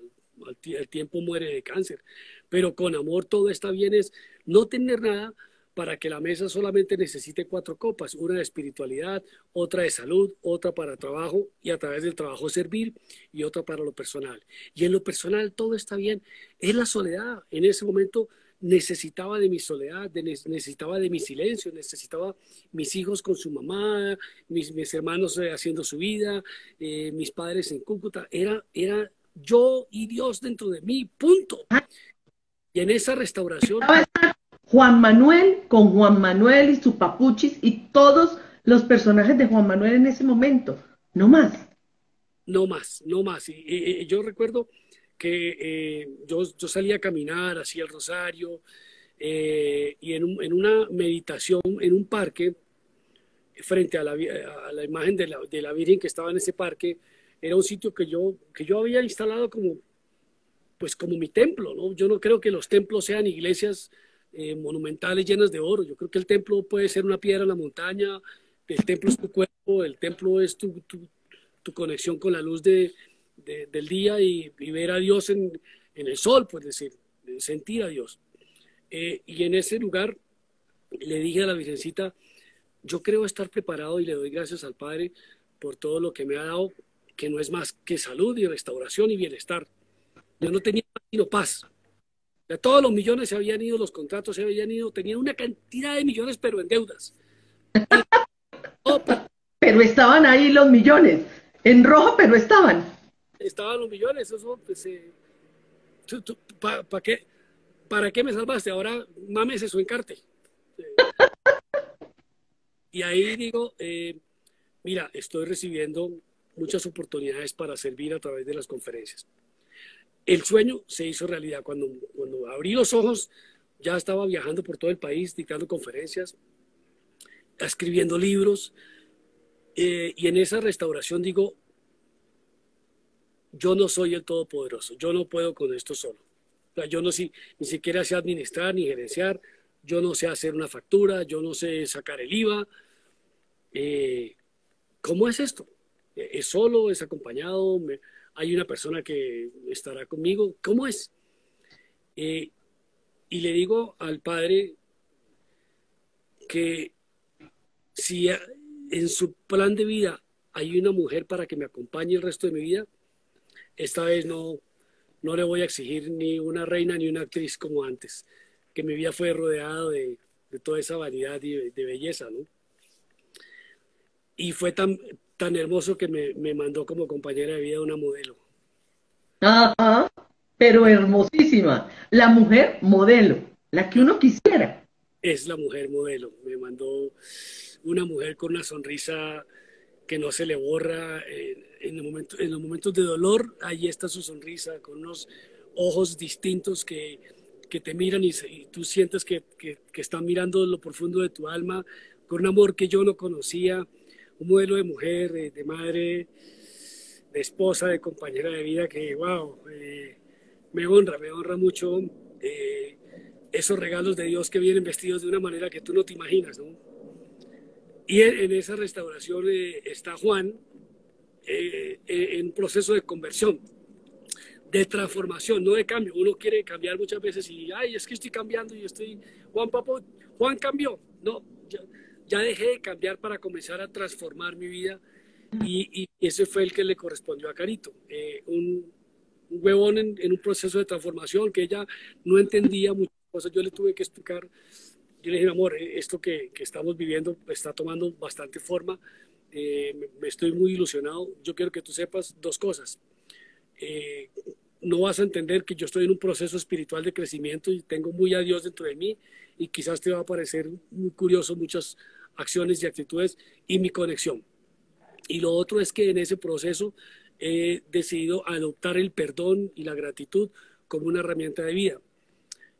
al tiempo muere de cáncer. Pero con amor todo está bien es no tener nada para que la mesa solamente necesite cuatro copas, una de espiritualidad, otra de salud, otra para trabajo y a través del trabajo servir y otra para lo personal. Y en lo personal todo está bien. Es la soledad en ese momento. Necesitaba de mi soledad, de, necesitaba de mi silencio, necesitaba mis hijos con su mamá, mis, mis hermanos haciendo su vida, eh, mis padres en Cúcuta. Era, era yo y Dios dentro de mí, punto. Y en esa restauración... Juan Manuel, con Juan Manuel y su Papuchis y todos los personajes de Juan Manuel en ese momento. No más. No más, no más. Y, y, y yo recuerdo... que eh, yo, yo salía a caminar, hacía el rosario, eh, y en, un, en una meditación, en un parque, frente a la, a la imagen de la, de la Virgen que estaba en ese parque, era un sitio que yo, que yo había instalado como, pues como mi templo, ¿no? Yo no creo que los templos sean iglesias eh, monumentales llenas de oro, yo creo que el templo puede ser una piedra en la montaña, el templo es tu cuerpo, el templo es tu, tu, tu conexión con la luz de... De, del día y, y ver a Dios en, en el sol, pues decir, sentir a Dios. Eh, y en ese lugar le dije a la Virgencita, yo creo estar preparado y le doy gracias al Padre por todo lo que me ha dado, que no es más que salud y restauración y bienestar. Yo no tenía sino paz. Ya todos los millones se habían ido, los contratos se habían ido, tenía una cantidad de millones, pero en deudas. Pero estaban ahí los millones, en rojo, pero estaban. Estaban los millones, eso, pues, eh, tú, tú, pa, pa qué, ¿para qué me salvaste? Ahora mames eso, encarte. Eh, y ahí digo, eh, mira, estoy recibiendo muchas oportunidades para servir a través de las conferencias. El sueño se hizo realidad. Cuando, cuando abrí los ojos, ya estaba viajando por todo el país, dictando conferencias, escribiendo libros, eh, y en esa restauración digo, yo no soy el todopoderoso, yo no puedo con esto solo. O sea, yo no si, ni siquiera sé administrar ni gerenciar, yo no sé hacer una factura, yo no sé sacar el I V A. Eh, ¿Cómo es esto? ¿Es solo? ¿Es acompañado? Me, ¿Hay una persona que estará conmigo? ¿Cómo es? Eh, y le digo al Padre que si en su plan de vida hay una mujer para que me acompañe el resto de mi vida, esta vez no, no le voy a exigir ni una reina ni una actriz como antes, que mi vida fue rodeada de, de toda esa vanidad y de, de belleza, ¿no? Y fue tan, tan hermoso que me, me mandó como compañera de vida una modelo. Ajá, pero hermosísima. La mujer modelo, la que uno quisiera. Es la mujer modelo. Me mandó una mujer con una sonrisa que no se le borra, eh, en, el momento, en los momentos de dolor, ahí está su sonrisa, con unos ojos distintos que, que te miran y, y tú sientes que, que, que están mirando lo profundo de tu alma, con un amor que yo no conocía, un modelo de mujer, de, de madre, de esposa, de compañera de vida, que wow, eh, me honra, me honra mucho eh, esos regalos de Dios que vienen vestidos de una manera que tú no te imaginas, ¿no? Y en esa restauración eh, está Juan eh, en proceso de conversión, de transformación, no de cambio. Uno quiere cambiar muchas veces y, ay, es que estoy cambiando y estoy... Juan, papo, Juan cambió. No, ya, ya dejé de cambiar para comenzar a transformar mi vida y, y ese fue el que le correspondió a Carito. Eh, un, un huevón en, en un proceso de transformación que ella no entendía muchas cosas. Yo le tuve que explicar... Yo le dije, amor, esto que, que estamos viviendo está tomando bastante forma, eh, me estoy muy ilusionado. Yo quiero que tú sepas dos cosas. Eh, no vas a entender que yo estoy en un proceso espiritual de crecimiento y tengo muy a Dios dentro de mí, y quizás te va a parecer muy curioso muchas acciones y actitudes y mi conexión. Y lo otro es que en ese proceso he decidido adoptar el perdón y la gratitud como una herramienta de vida.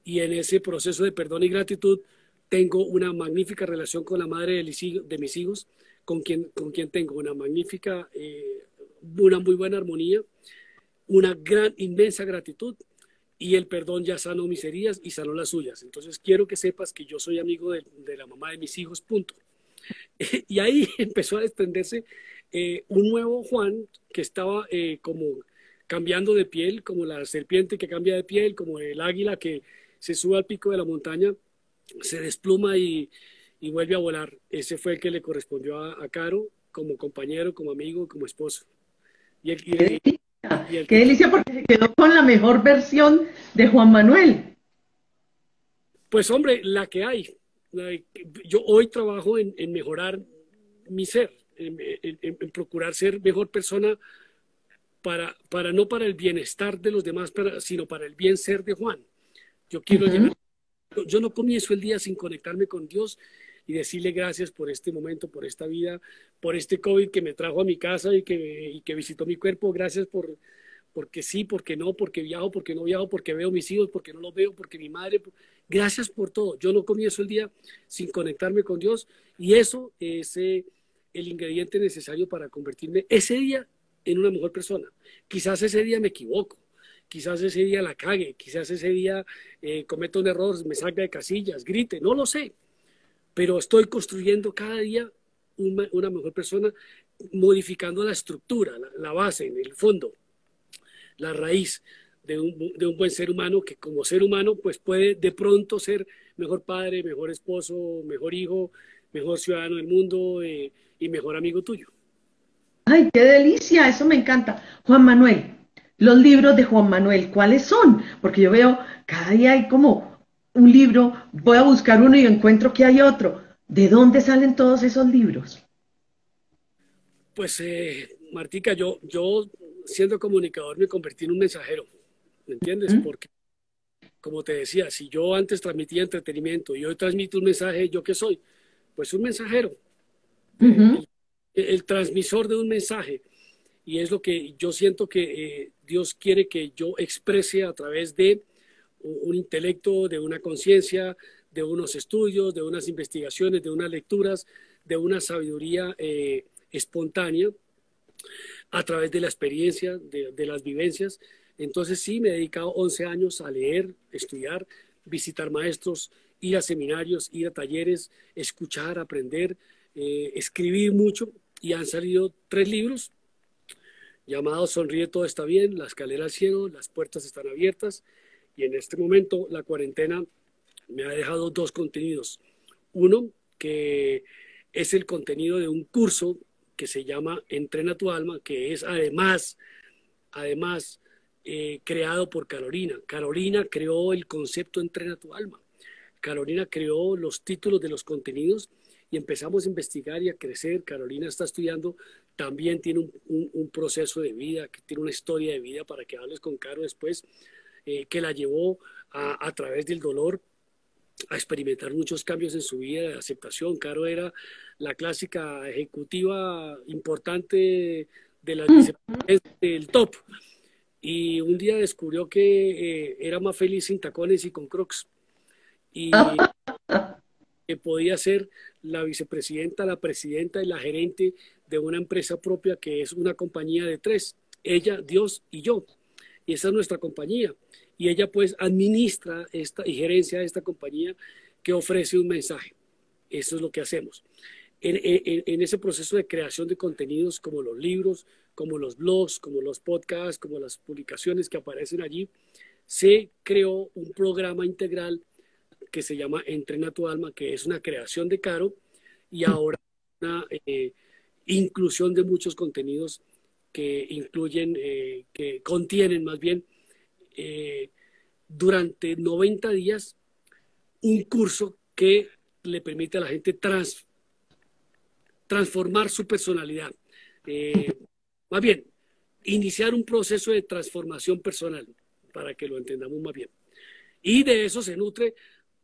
Y en ese proceso de perdón y gratitud tengo una magnífica relación con la madre de mis hijos, con quien, con quien tengo una magnífica, eh, una muy buena armonía, una gran, inmensa gratitud, y el perdón ya sanó mis heridas y sanó las suyas. Entonces quiero que sepas que yo soy amigo de, de la mamá de mis hijos, punto. Y ahí empezó a desprenderse eh, un nuevo Juan que estaba eh, como cambiando de piel, como la serpiente que cambia de piel, como el águila que se sube al pico de la montaña, se despluma y, y vuelve a volar. Ese fue el que le correspondió a, a Caro como compañero, como amigo, como esposo. Y el, y el, y el, ¡qué delicia! Porque se quedó con la mejor versión de Juan Manuel. Pues hombre, la que hay. Yo hoy trabajo en, en mejorar mi ser, en, en, en procurar ser mejor persona para, para no para el bienestar de los demás, para, sino para el bien ser de Juan. Yo quiero uh-huh. llevar, yo no comienzo el día sin conectarme con Dios y decirle gracias por este momento, por esta vida, por este COVID que me trajo a mi casa y que, y que visitó mi cuerpo. Gracias por, porque sí, porque no, porque viajo, porque no viajo, porque veo mis hijos, porque no los veo, porque mi madre... Gracias por todo. Yo no comienzo el día sin conectarme con Dios, y eso es eh, el ingrediente necesario para convertirme ese día en una mejor persona. Quizás ese día me equivoco, quizás ese día la cague, quizás ese día eh, cometa un error, me salga de casillas, grite, no lo sé. Pero estoy construyendo cada día una, una mejor persona, modificando la estructura, la, la base, el fondo, la raíz. De un, de un buen ser humano que como ser humano pues puede de pronto ser mejor padre, mejor esposo, mejor hijo, mejor ciudadano del mundo eh, y mejor amigo tuyo. ¡Ay, qué delicia! Eso me encanta. Juan Manuel, los libros de Juan Manuel, ¿cuáles son? Porque yo veo, cada día hay como un libro, voy a buscar uno y encuentro que hay otro. ¿De dónde salen todos esos libros? Pues, eh, Martica, yo, yo siendo comunicador me convertí en un mensajero. ¿Me entiendes? Porque, como te decía, si yo antes transmitía entretenimiento y hoy transmito un mensaje, ¿yo qué soy? Pues un mensajero, uh-huh. el, el transmisor de un mensaje. Y es lo que yo siento que eh, Dios quiere que yo exprese a través de un intelecto, de una conciencia, de unos estudios, de unas investigaciones, de unas lecturas, de una sabiduría eh, espontánea, a través de la experiencia, de, de las vivencias. Entonces sí, me he dedicado once años a leer, estudiar, visitar maestros, ir a seminarios, ir a talleres, escuchar, aprender, eh, escribir mucho, y han salido tres libros llamados Sonríe, todo está bien, La escalera al cielo, Las puertas están abiertas, y en este momento la cuarentena me ha dejado dos contenidos. Uno que es el contenido de un curso que se llama Entrena tu alma, que es además, además, Eh, creado por Carolina. Carolina creó el concepto Entrena tu alma. Carolina creó los títulos de los contenidos y empezamos a investigar y a crecer. Carolina está estudiando, también tiene un, un, un proceso de vida, que tiene una historia de vida para que hables con Caro después, eh, que la llevó a, a través del dolor a experimentar muchos cambios en su vida de aceptación. Caro era la clásica ejecutiva importante de la vicepresidencia del top. Y un día descubrió que eh, era más feliz sin tacones y con crocs. Y que podía ser la vicepresidenta, la presidenta y la gerente de una empresa propia que es una compañía de tres. Ella, Dios y yo. Y esa es nuestra compañía. Y ella pues administra esta y gerencia esta compañía que ofrece un mensaje. Eso es lo que hacemos. En, en, en ese proceso de creación de contenidos como los libros, como los blogs, como los podcasts, como las publicaciones que aparecen allí, se creó un programa integral que se llama Entrena tu alma, que es una creación de Caro y ahora una eh, inclusión de muchos contenidos que incluyen, eh, que contienen más bien eh, durante noventa días un curso que le permite a la gente trans, transformar su personalidad. Eh, más bien, iniciar un proceso de transformación personal, para que lo entendamos más bien. Y de eso se nutre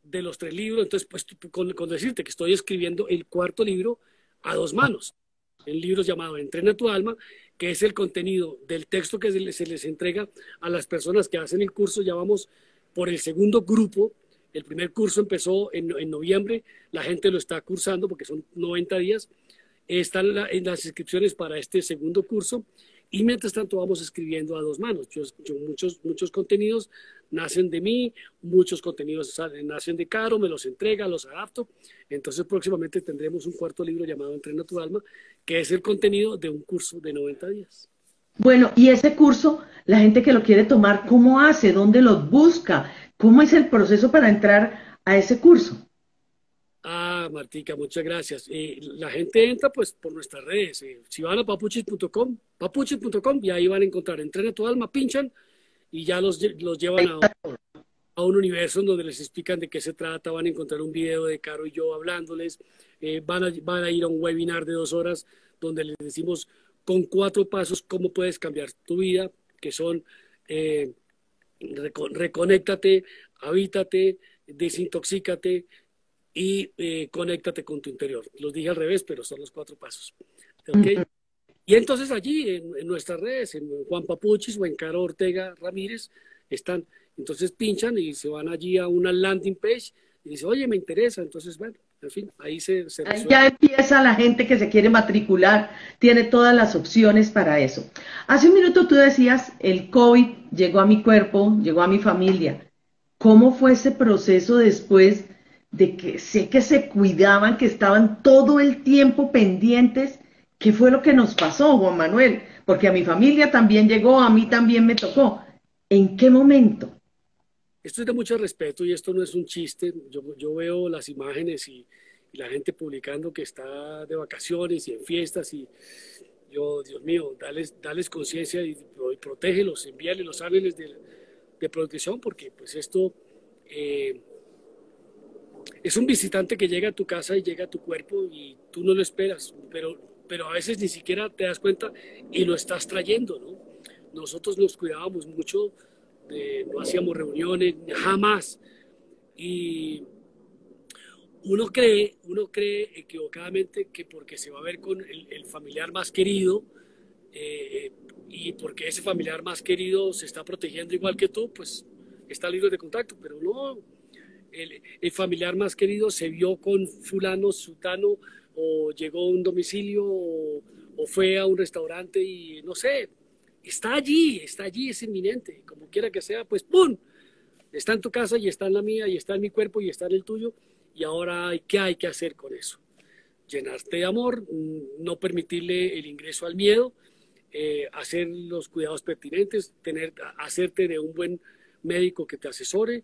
de los tres libros. Entonces, pues, con, con decirte que estoy escribiendo el cuarto libro a dos manos. El libro llamado Entrena tu alma, que es el contenido del texto que se les, se les entrega a las personas que hacen el curso. Ya vamos por el segundo grupo. El primer curso empezó en, en noviembre. La gente lo está cursando porque son noventa días. Están la, en las inscripciones para este segundo curso. Y mientras tanto vamos escribiendo a dos manos. Yo, yo muchos, muchos contenidos nacen de mí, muchos contenidos salen, nacen de Caro, me los entrega, los adapto. Entonces próximamente tendremos un cuarto libro llamado Entrena tu alma, que es el contenido de un curso de noventa días. Bueno, y ese curso, la gente que lo quiere tomar, ¿cómo hace? ¿Dónde los busca? ¿Cómo es el proceso para entrar a ese curso? Ah, Martica, muchas gracias. Eh, la gente entra pues por nuestras redes. Eh, si van a papuchis punto com, papuchis punto com, y ahí van a encontrar Entrena tu alma, pinchan y ya los, los llevan a, a un universo donde les explican de qué se trata. Van a encontrar un video de Caro y yo hablándoles. Eh, van, a, van a ir a un webinar de dos horas donde les decimos con cuatro pasos cómo puedes cambiar tu vida, que son eh, recon, reconéctate, habítate, desintoxícate, y eh, conéctate con tu interior. Los dije al revés, pero son los cuatro pasos. ¿Okay? Uh-huh. Y entonces allí, en, en nuestras redes, en Juan Papuchis o en Caro Ortega Ramírez, están. Entonces pinchan y se van allí a una landing page y dicen, oye, me interesa. Entonces, bueno, en fin, ahí se, se resuelve. Ya empieza la gente que se quiere matricular, tiene todas las opciones para eso. Hace un minuto tú decías, el COVID llegó a mi cuerpo, llegó a mi familia. ¿Cómo fue ese proceso después de que sé que se cuidaban, que estaban todo el tiempo pendientes? ¿Qué fue lo que nos pasó, Juan Manuel? Porque a mi familia también llegó, a mí también me tocó. ¿En qué momento? Esto es de mucho respeto y esto no es un chiste. Yo, yo veo las imágenes y, y la gente publicando que está de vacaciones y en fiestas y yo, Dios mío, dales, dales conciencia y, y protégelos, envíale los ángeles de, de protección porque pues esto... Eh, Es un visitante que llega a tu casa y llega a tu cuerpo y tú no lo esperas, pero, pero a veces ni siquiera te das cuenta y lo estás trayendo, ¿no? Nosotros nos cuidábamos mucho, de, no hacíamos reuniones, jamás. Y uno cree, uno cree equivocadamente que porque se va a ver con el, el familiar más querido eh, y porque ese familiar más querido se está protegiendo igual que tú, pues está libre de contacto, pero no... El, el familiar más querido se vio con fulano, sutano, o llegó a un domicilio, o, o fue a un restaurante y no sé, está allí, está allí, es inminente, como quiera que sea, pues ¡pum! Está en tu casa y está en la mía, y está en mi cuerpo y está en el tuyo, y ahora ¿qué hay que hacer con eso? Llenarte de amor, no permitirle el ingreso al miedo, eh, hacer los cuidados pertinentes, tener, hacerte de un buen médico que te asesore,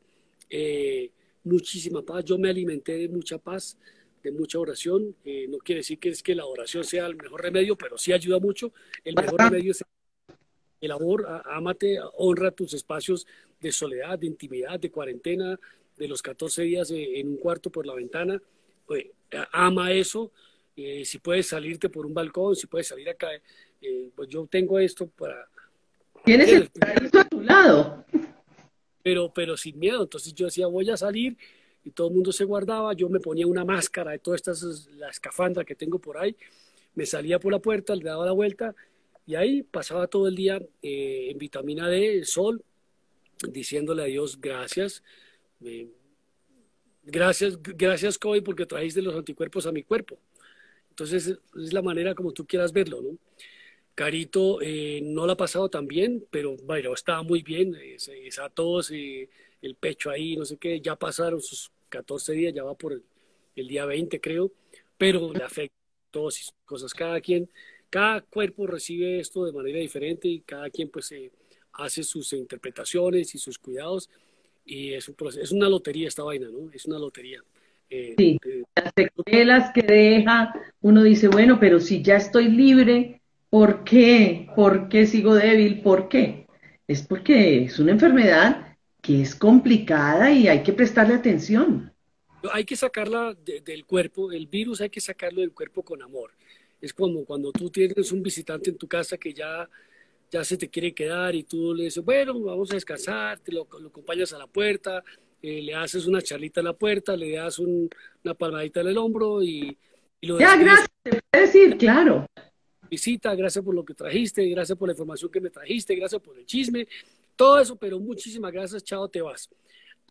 eh, muchísima paz. Yo me alimenté de mucha paz, de mucha oración. Eh, no quiere decir que es que la oración sea el mejor remedio, pero sí ayuda mucho. El mejor remedio es el amor. Ámate, honra tus espacios de soledad, de intimidad, de cuarentena, de los catorce días en un cuarto por la ventana. Pues, ama eso. Eh, si puedes salirte por un balcón, si puedes salir acá. Eh, pues yo tengo esto para... Tienes el paraíso a tu lado. Pero, pero sin miedo. Entonces yo decía, voy a salir, y todo el mundo se guardaba, yo me ponía una máscara de todas estas, la escafandra que tengo por ahí, me salía por la puerta, le daba la vuelta, y ahí pasaba todo el día eh, en vitamina D, el sol, diciéndole a Dios, gracias, eh, gracias, gracias COVID, porque trajiste los anticuerpos a mi cuerpo. Entonces es la manera como tú quieras verlo, ¿no? Carito eh, no la ha pasado tan bien, pero bueno, estaba muy bien, esa es tos, eh, el pecho ahí, no sé qué, ya pasaron sus catorce días, ya va por el, el día veinte creo, pero le afecta todas esas cosas, cada quien, cada cuerpo recibe esto de manera diferente y cada quien pues eh, hace sus interpretaciones y sus cuidados y es, un proceso, es una lotería esta vaina, ¿no? Es una lotería. Eh, sí, eh, las secuelas que deja, uno dice, bueno, pero si ya estoy libre... ¿Por qué? ¿Por qué sigo débil? ¿Por qué? Es porque es una enfermedad que es complicada y hay que prestarle atención. Hay que sacarla de, del cuerpo, el virus hay que sacarlo del cuerpo con amor. Es como cuando tú tienes un visitante en tu casa que ya, ya se te quiere quedar y tú le dices, bueno, vamos a descansar, te lo, lo acompañas a la puerta, eh, le haces una charlita a la puerta, le das un, una palmadita en el hombro y, y lo ya, gracias, te voy a decir, claro. Visita, gracias por lo que trajiste, gracias por la información que me trajiste, gracias por el chisme, todo eso, pero muchísimas gracias, chao, te vas.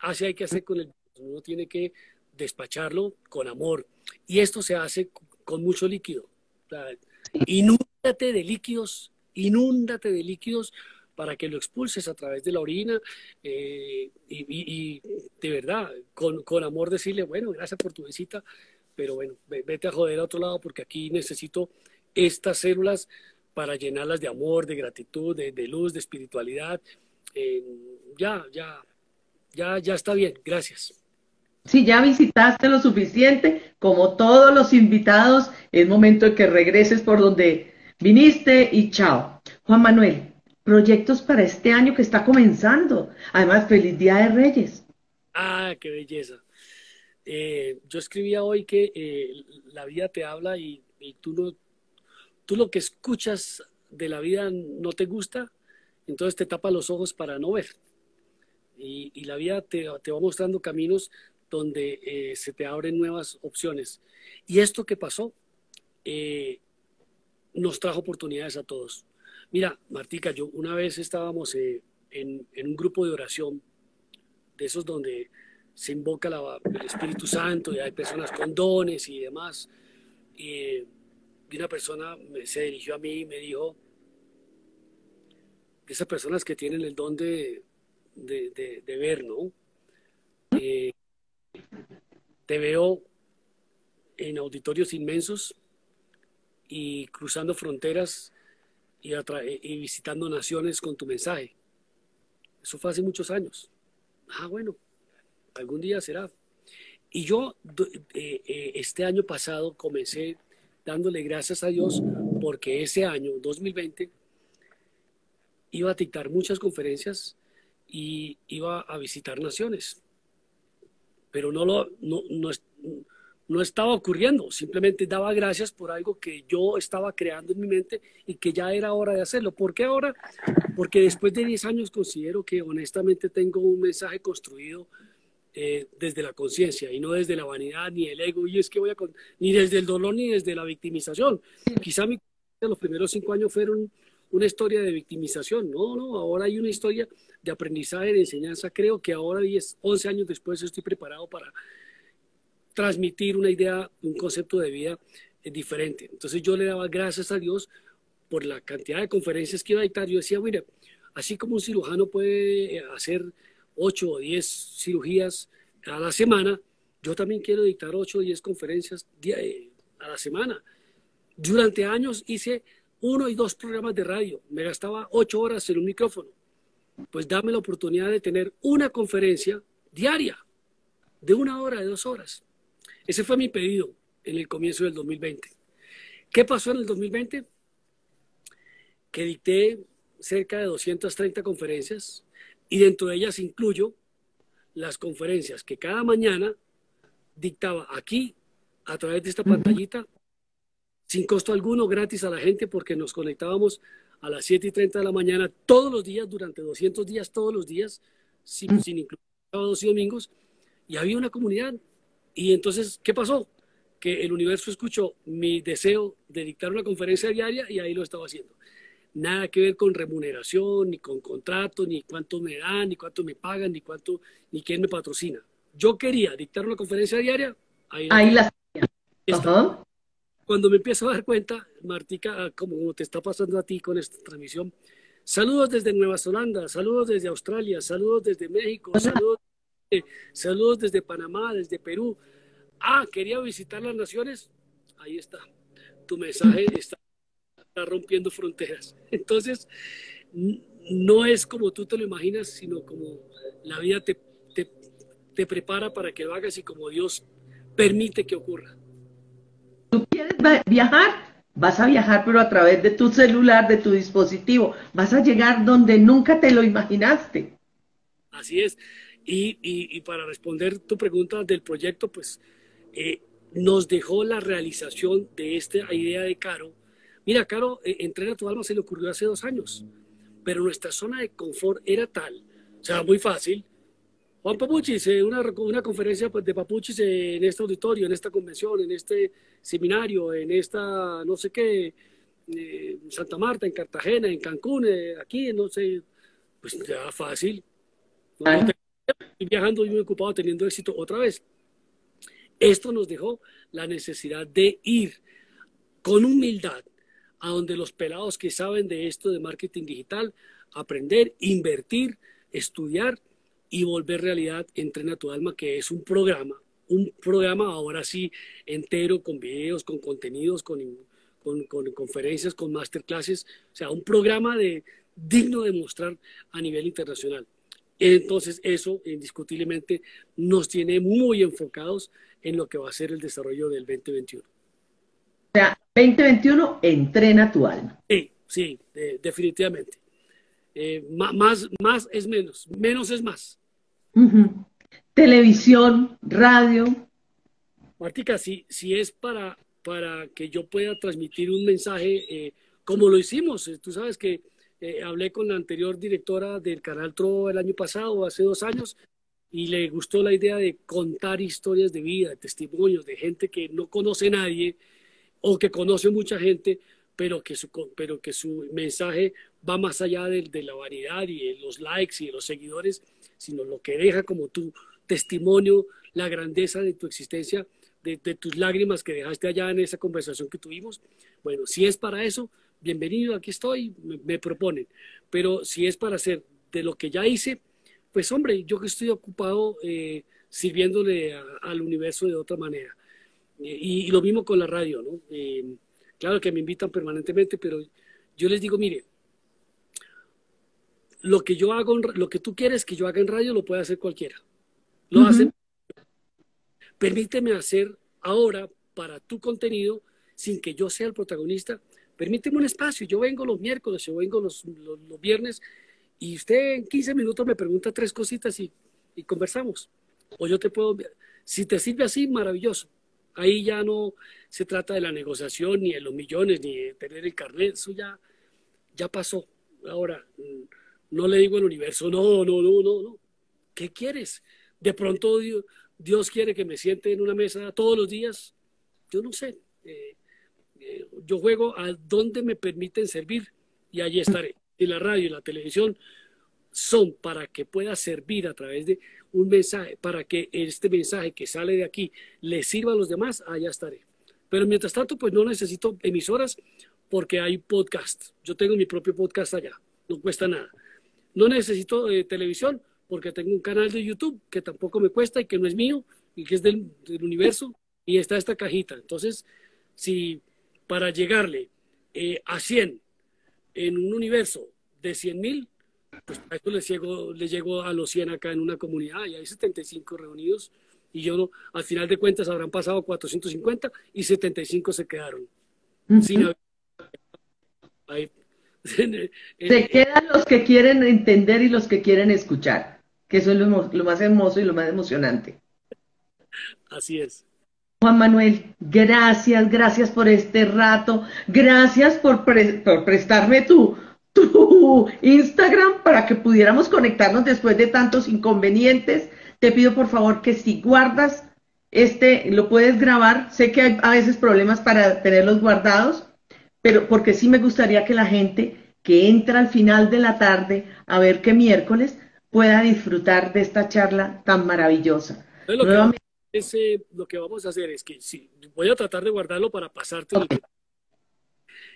Así hay que hacer con el... Uno tiene que despacharlo con amor. Y esto se hace con mucho líquido. O sea, inúndate de líquidos, inúndate de líquidos para que lo expulses a través de la orina eh, y, y, y de verdad, con, con amor decirle, bueno, gracias por tu visita, pero bueno, vete a joder a otro lado porque aquí necesito estas células para llenarlas de amor, de gratitud, de, de luz, de espiritualidad. Eh, ya, ya, ya, ya está bien, gracias. Si ya visitaste lo suficiente, como todos los invitados, es momento de que regreses por donde viniste y chao. Juan Manuel, proyectos para este año que está comenzando. Además, feliz Día de Reyes. Ah, qué belleza. Eh, yo escribía hoy que eh, la vida te habla y, y tú, no, tú lo que escuchas de la vida no te gusta, entonces te tapas los ojos para no ver. Y, y la vida te, te va mostrando caminos donde eh, se te abren nuevas opciones. Y esto que pasó eh, nos trajo oportunidades a todos. Mira, Martica, yo una vez estábamos eh, en, en un grupo de oración, de esos donde se invoca la, el Espíritu Santo y hay personas con dones y demás. Eh, y una persona me, se dirigió a mí y me dijo, de esas personas que tienen el don de, de, de, de ver, ¿no? Eh, Te veo en auditorios inmensos y cruzando fronteras y, y visitando naciones con tu mensaje. Eso fue hace muchos años. Ah, bueno, algún día será. Y yo eh, eh, este año pasado comencé dándole gracias a Dios porque ese año, dos mil veinte, iba a dictar muchas conferencias y iba a visitar naciones. Pero no, lo, no, no, no estaba ocurriendo, simplemente daba gracias por algo que yo estaba creando en mi mente y que ya era hora de hacerlo. ¿Por qué ahora? Porque después de diez años considero que honestamente tengo un mensaje construido eh, desde la conciencia y no desde la vanidad ni el ego, y es que voy a con... ni desde el dolor ni desde la victimización. Quizá mi... los primeros cinco años fueron una historia de victimización, no, no, ahora hay una historia de aprendizaje, de enseñanza. Creo que ahora, diez, once años después, estoy preparado para transmitir una idea, un concepto de vida diferente. Entonces yo le daba gracias a Dios por la cantidad de conferencias que iba a dictar. Yo decía, mira, así como un cirujano puede hacer ocho o diez cirugías a la semana, yo también quiero dictar ocho o diez conferencias a la semana. Durante años hice uno y dos programas de radio, me gastaba ocho horas en un micrófono. Pues dame la oportunidad de tener una conferencia diaria, de una hora, de dos horas. Ese fue mi pedido en el comienzo del dos mil veinte. ¿Qué pasó en el dos mil veinte? Que dicté cerca de doscientas treinta conferencias y dentro de ellas incluyo las conferencias que cada mañana dictaba aquí, a través de esta pantallita, sin costo alguno, gratis a la gente, porque nos conectábamos a las siete y treinta de la mañana todos los días, durante doscientos días, todos los días, sin, sin incluir sábados y domingos, y había una comunidad. Y entonces, ¿qué pasó? Que el universo escuchó mi deseo de dictar una conferencia diaria y ahí lo estaba haciendo. Nada que ver con remuneración, ni con contrato, ni cuánto me dan, ni cuánto me pagan, ni cuánto, ni quién me patrocina. Yo quería dictar una conferencia diaria, ahí, ahí la hacía. Cuando me empiezo a dar cuenta, Martica, como te está pasando a ti con esta transmisión, saludos desde Nueva Zelanda, saludos desde Australia, saludos desde México, saludos desde, saludos desde Panamá, desde Perú. Ah, quería visitar las naciones. Ahí está. Tu mensaje está, está rompiendo fronteras. Entonces, no es como tú te lo imaginas, sino como la vida te, te, te prepara para que lo hagas y como Dios permite que ocurra. Tú quieres viajar, vas a viajar, pero a través de tu celular, de tu dispositivo, vas a llegar donde nunca te lo imaginaste. Así es, y, y, y para responder tu pregunta del proyecto, pues eh, nos dejó la realización de esta idea de Caro. Mira, Caro, Entrena tu Alma se le ocurrió hace dos años, pero nuestra zona de confort era tal, o sea, muy fácil. Juan Papuchis, eh, una, una conferencia pues, de Papuchis eh, en este auditorio, en esta convención, en este seminario, en esta, no sé qué, eh, Santa Marta, en Cartagena, en Cancún, eh, aquí, no sé, pues ya fácil. No, estoy viajando y muy ocupado, teniendo éxito otra vez. Esto nos dejó la necesidad de ir con humildad a donde los pelados que saben de esto de marketing digital, aprender, invertir, estudiar y volver realidad Entrena tu Alma, que es un programa, un programa ahora sí entero, con videos, con contenidos, con, con, con conferencias, con masterclasses, o sea, un programa de, digno de mostrar a nivel internacional. Entonces eso indiscutiblemente nos tiene muy enfocados en lo que va a ser el desarrollo del veinte veintiuno. O sea, veinte veintiuno, Entrena tu Alma. Sí, sí, eh, definitivamente. Eh, más, más es menos, menos es más. Uh-huh. Televisión, radio. Martica, si, si es para, para que yo pueda transmitir un mensaje, eh, como lo hicimos, tú sabes que Eh, hablé con la anterior directora del canal Trovo el año pasado, hace dos años, y le gustó la idea de contar historias de vida, de testimonios, de gente que no conoce a nadie o que conoce mucha gente, pero que su, pero que su mensaje va más allá de, de la vanidad y de los likes y de los seguidores, sino lo que deja como tu testimonio, la grandeza de tu existencia, de, de tus lágrimas que dejaste allá en esa conversación que tuvimos. Bueno, si es para eso, bienvenido, aquí estoy, me, me proponen. Pero si es para hacer de lo que ya hice, pues hombre, yo que estoy ocupado eh, sirviéndole a, al universo de otra manera. Eh, y, y lo mismo con la radio, ¿no? Eh, claro que me invitan permanentemente, pero yo les digo, mire, lo que yo hago, en, lo que tú quieres que yo haga en radio, lo puede hacer cualquiera. Lo uh-huh. hacen. Permíteme hacer ahora para tu contenido, sin que yo sea el protagonista, permíteme un espacio, yo vengo los miércoles, yo vengo los, los, los viernes y usted en quince minutos me pregunta tres cositas y, y conversamos. O yo te puedo, si te sirve así, maravilloso. Ahí ya no se trata de la negociación, ni de los millones, ni de tener el carnet, eso ya, ya pasó. Ahora, no le digo al universo, no, no, no, no, no. ¿Qué quieres? De pronto Dios, Dios quiere que me siente en una mesa todos los días. Yo no sé, eh, yo juego a donde me permiten servir y allí estaré. Y la radio y la televisión son para que pueda servir a través de un mensaje, para que este mensaje que sale de aquí le sirva a los demás, allá estaré. Pero mientras tanto, pues no necesito emisoras porque hay podcast. Yo tengo mi propio podcast allá, no cuesta nada. No necesito eh, televisión porque tengo un canal de YouTube que tampoco me cuesta y que no es mío y que es del, del universo y está esta cajita. Entonces, si para llegarle eh, a cien en un universo de cien mil, pues a eso les llego, les llego a los cien acá en una comunidad y hay setenta y cinco reunidos y yo no, al final de cuentas habrán pasado cuatrocientos cincuenta y setenta y cinco se quedaron. Uh-huh. Sin haber... Se quedan los que quieren entender y los que quieren escuchar, que eso es lo, lo más hermoso y lo más emocionante. Así es. Juan Manuel, gracias, gracias por este rato, gracias por, pre por prestarme tu, tu Instagram para que pudiéramos conectarnos después de tantos inconvenientes. Te pido por favor que si guardas este, lo puedes grabar, sé que hay a veces problemas para tenerlos guardados, pero porque sí me gustaría que la gente que entra al final de la tarde a ver qué miércoles pueda disfrutar de esta charla tan maravillosa. Ese, lo que vamos a hacer es que sí, voy a tratar de guardarlo para pasarte. Okay.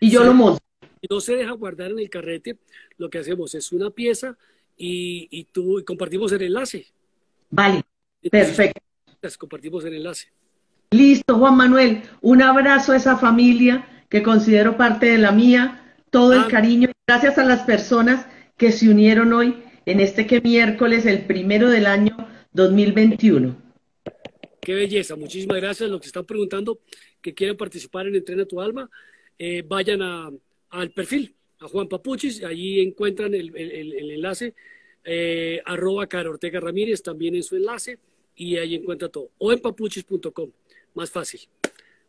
Y yo sí, lo monto. Si no se deja guardar en el carrete, lo que hacemos es una pieza y, y tú y compartimos el enlace. Vale, entonces, perfecto. Las compartimos el enlace. Listo, Juan Manuel. Un abrazo a esa familia que considero parte de la mía. Todo ah, el cariño. Gracias a las personas que se unieron hoy en este que miércoles, el primero del año dos mil veintiuno. Qué belleza, muchísimas gracias. Los que están preguntando que quieren participar en Entrena tu Alma, eh, vayan a, al perfil, a Juan Papuchis, allí encuentran el, el, el enlace, eh, arroba Caro Ortega Ramírez, también en su enlace, y ahí encuentra todo, o en papuchis punto com. más fácil.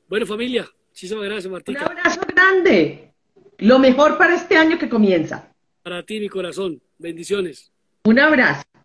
Bueno, familia, muchísimas gracias, Martica. Un abrazo grande. Lo mejor para este año que comienza. Para ti, mi corazón. Bendiciones. Un abrazo.